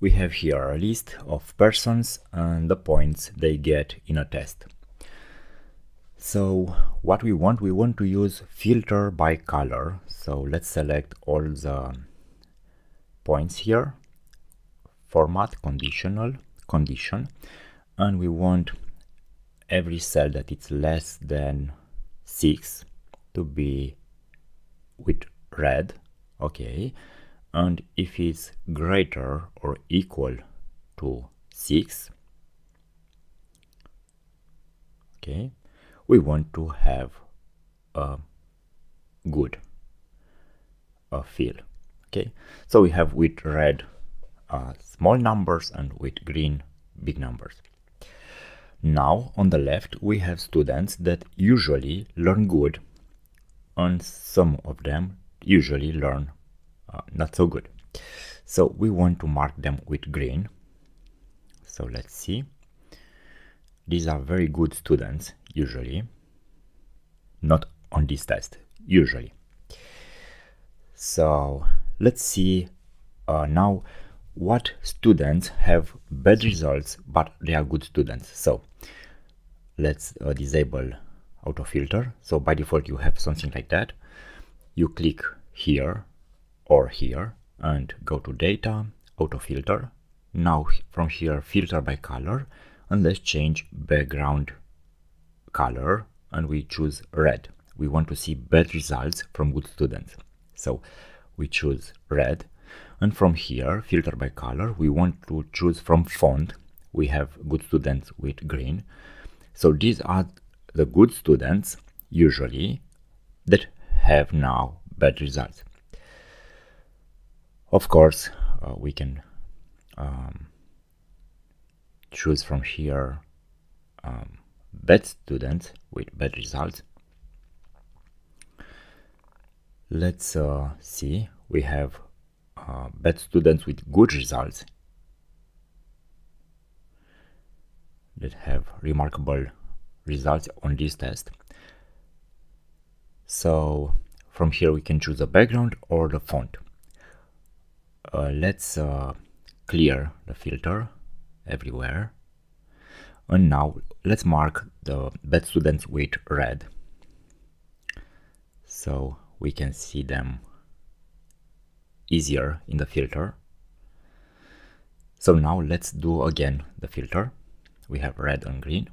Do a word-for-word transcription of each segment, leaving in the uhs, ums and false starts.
we have here a list of persons and the points they get in a test. So what we want, we want to use filter by color. So let's select all the points here, format conditional, condition, and we want every cell that it's less than six to be with red, okay, and if it's greater or equal to six, okay, we want to have a good a fill. Okay, so we have with red uh, small numbers and with green big numbers. Now on the left we have students that usually learn good and some of them usually learn uh, not so good. So we want to mark them with green. So let's see. These are very good students usually, not on this test, usually. So let's see uh, now what students have bad results but they are good students. So let's uh, disable autofilter. So by default you have something like that. You click here or here and go to data, autofilter. Now from here filter by color, and let's change background color and we choose red. We want to see bad results from good students. So we choose red, and from here filter by color we want to choose from font. We have good students with green. So these are the good students usually that have now bad results. Of course uh, we can um, choose from here um, bad students with bad results. Let's uh, see, we have uh, bad students with good results that have remarkable results on this test. So from here we can choose the background or the font. Uh, let's uh, clear the filter everywhere. And now let's mark the bad students with red. So we can see them easier in the filter. So now let's do again the filter. We have red and green.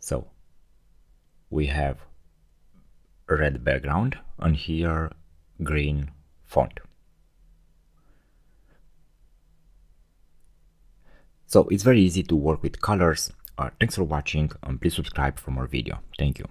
So we have red background and here green font. So it's very easy to work with colors. Uh, thanks for watching and please subscribe for more video. Thank you.